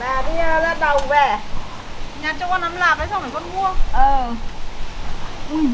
Bà đi ra đồng về nhà cho con nắm lạp đấy, xong rồi con mua. Ui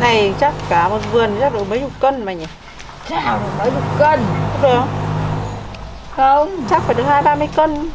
này chắc cả một vườn chắc được mấy chục cân mà nhỉ? Chào được mấy chục cân được không? Không, chắc phải được 20-30 cân.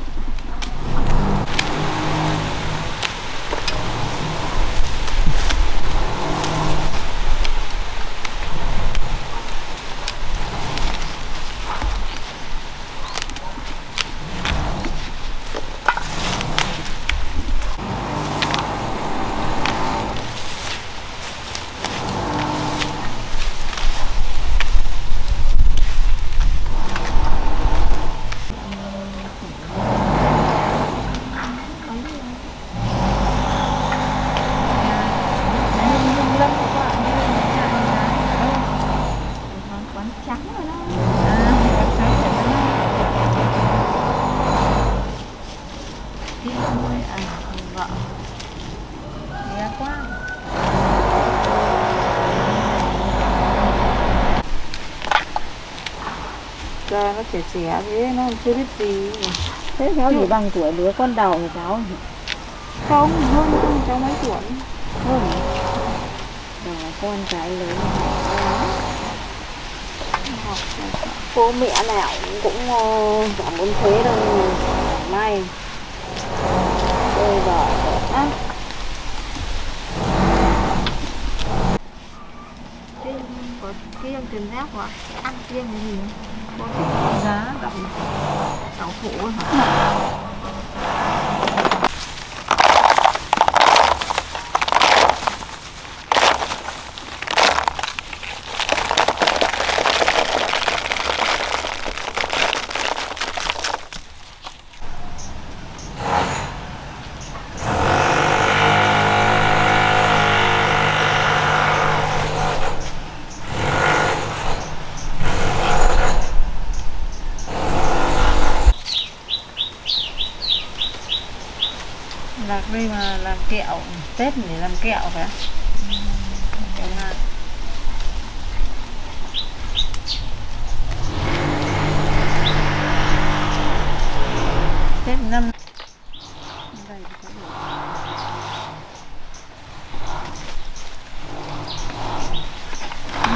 Nó trẻ trẻ thế, nó chưa biết gì. Thế cháu chỉ bằng tuổi đứa con đầu của cháu. Không, hơn cháu mấy tuổi. Hơn. Đó, con cái lớn. Cô mẹ nào cũng chẳng muốn thế đâu. May. Tôi vợ lắm. Có kiêng tiền rác quá, ăn kiêng gì có thể giá đậm cháu khổ hả? Lạc đây mà làm kẹo, Tết để làm kẹo phải không? Kẹo lạc. Tết năm. Những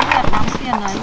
cái đóng tiền đấy.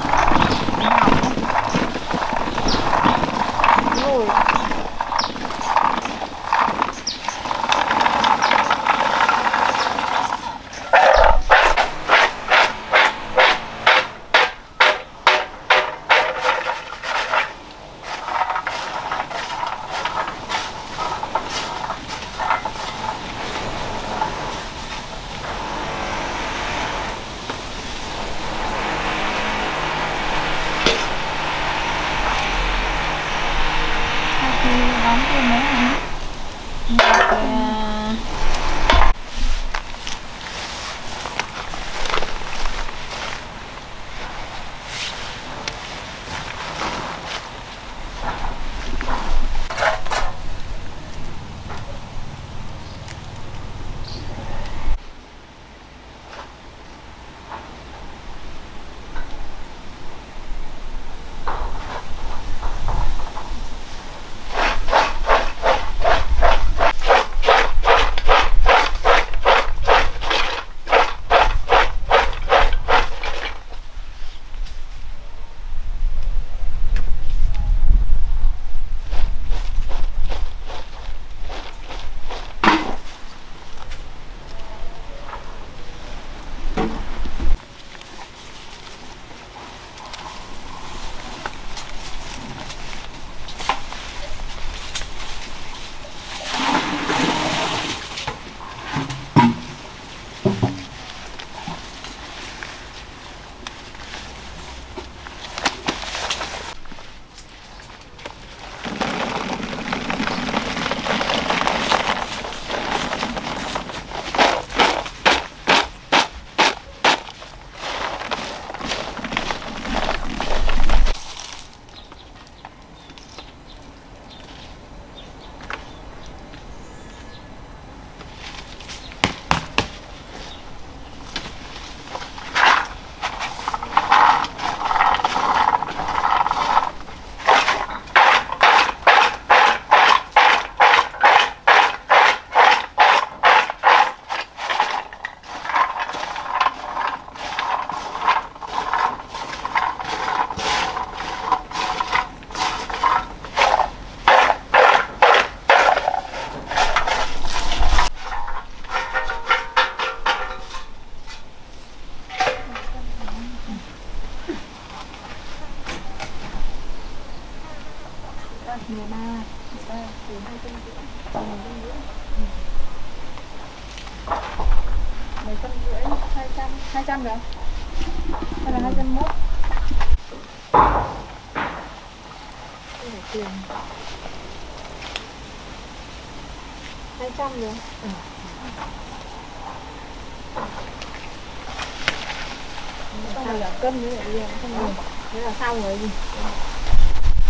Cơm nữa là không được. Thế là sao rồi gì?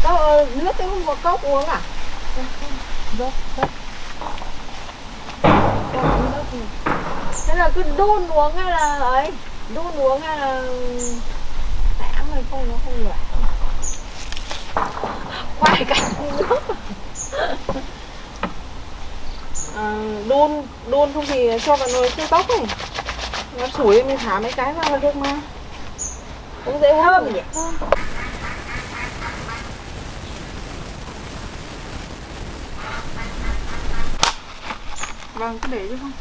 Cốc ơi, nước thế không có cốc uống à? Cốc. Thế là cứ đun uống hay là ấy, đun uống hay là tạm rồi không nó không lỏng. Quay cả nước. Đun, đun không thì cho vào nồi siêu tốc này, nó sủi mình thả mấy cái vào là được mà, cũng dễ uống hơn nhỉ. Vâng, cứ để chứ không.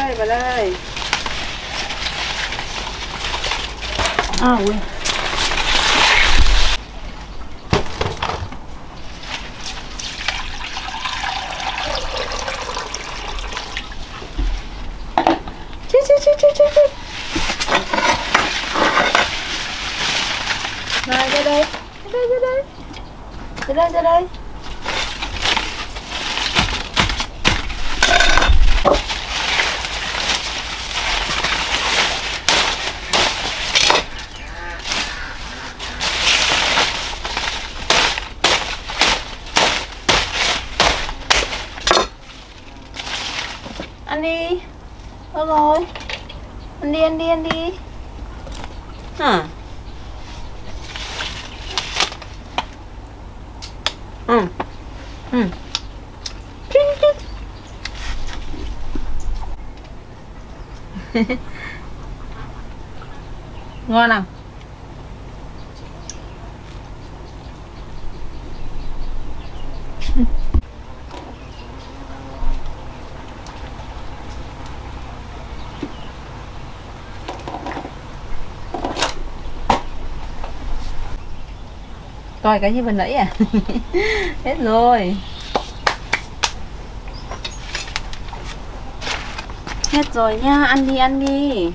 xay vào đây. À quên. Chứ. Này ra đây. Ăn đi. Được rồi. Ăn đi. Hả? Ngon à? Coi cái gì vừa nãy à? Hết rồi. Hết rồi nha, ăn đi.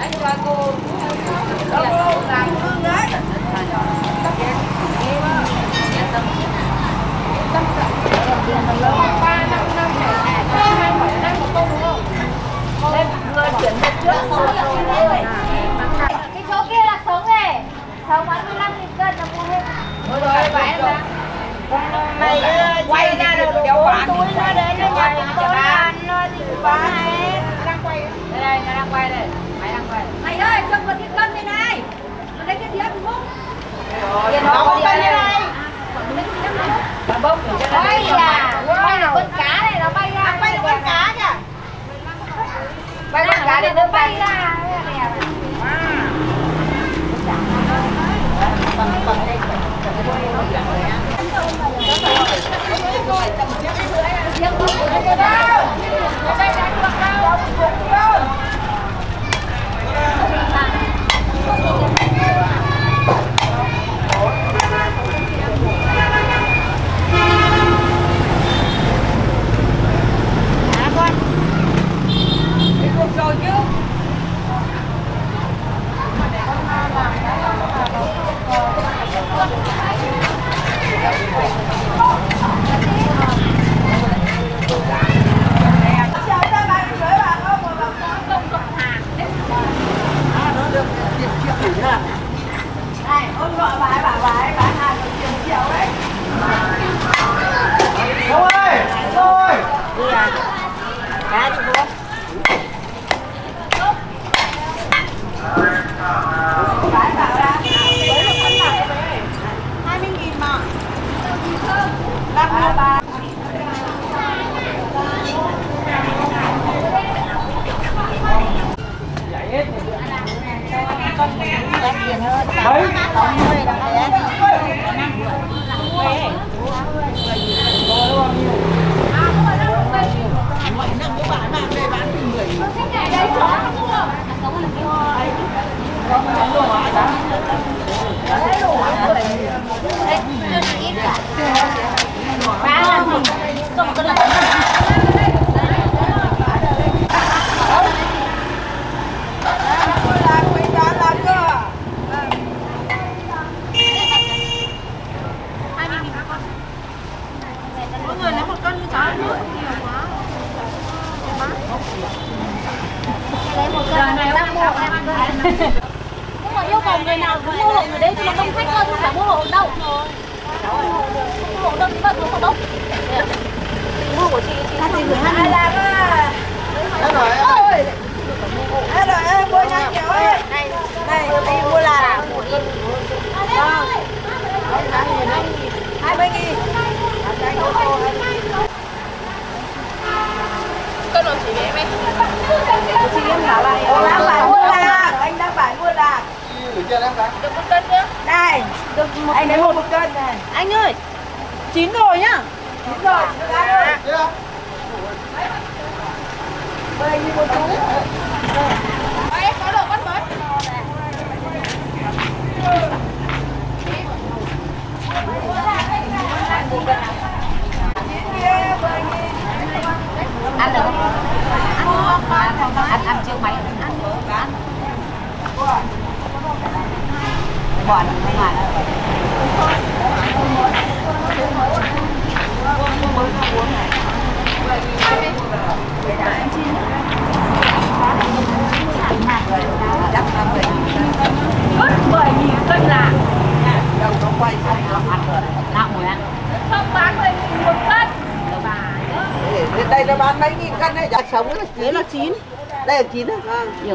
Để cho cô làm hương đấy. Cái chỗ kia là sống này, sống 25.000 cân là mua hết. Rồi rồi bán ra. Mày quay ra được đéo bán. Túi nó đến nó nhặt nó bán, nó đi bán hết. Đang quay. Đây đây, nó đang quay đây. Mày đang quay. Mày ơi, cho con cái cân bên này. Nó lấy cái đĩa bông. Rồi, nó bông bên này. Nó lấy cái đĩa bông. Bông của nó đây. Quay là con cá này nó bay ra. Quay là con cá kìa. Bay con cá này nó bay ra.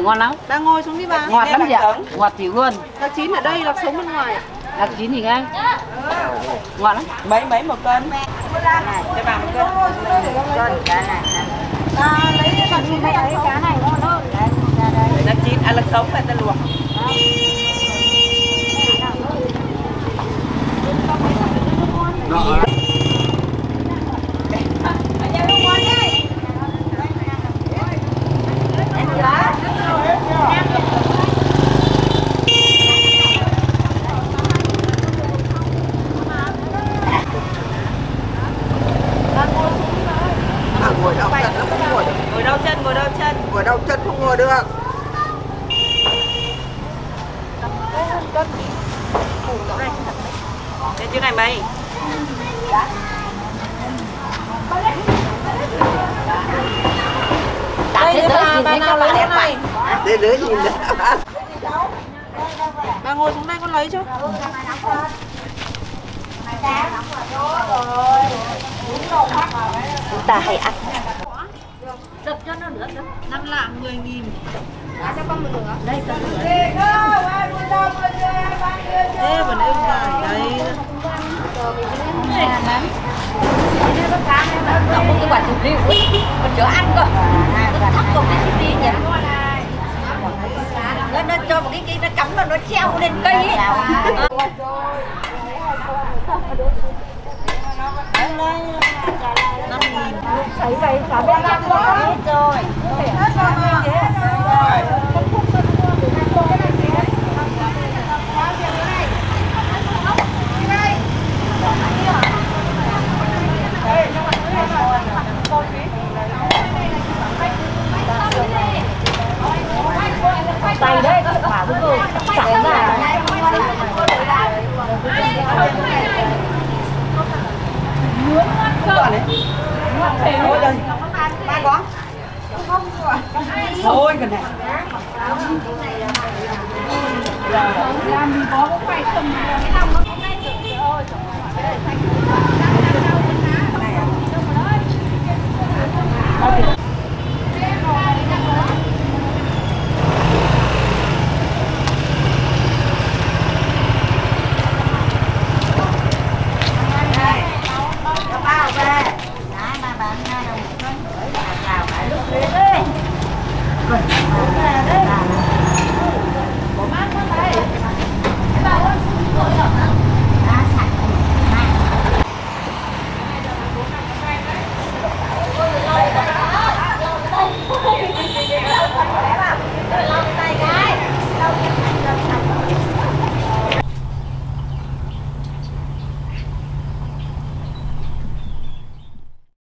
Ngon lắm. Bà ngồi xuống đi bà. Ngọt lắm chị ạ. Ngọt thì luôn. Lạc chín ở đây, lạc sống bên ngoài. Lạc chín thì ngay. Ngọt lắm. Mấy một cân. Cho bà một cân. Cân cá này. Lấy cái cá này ngon hơn. Lạc chín, à lạc sống là ta luộc. Đó. Ngồi đau chân không ngồi được. đốt củ đậu này thật đấy. Cái chữ này mày. Đây là bà nào lấy cái này? Đây lưới nhìn đấy. Bà ngồi xuống đây con lấy chứ. Chúng ta hãy ăn. Đập cho nó nữa chứ. 5 lạng 10.000. Đá cho con một nửa. Đây cho nửa. Thế vừa nãy ông bà đấy. Nó có cái quả thịt rượu ấy. Còn chữa ăn cơ. Nó thóc vào cái thịt đi nhỉ. Nó cho một cái nó cắm vào nó treo lên cây ấy. Thấy vậy cả bên ăn hết rồi. Hết rồi. Tay đấy, quả cũng rồi, chẳng là thôi cần này.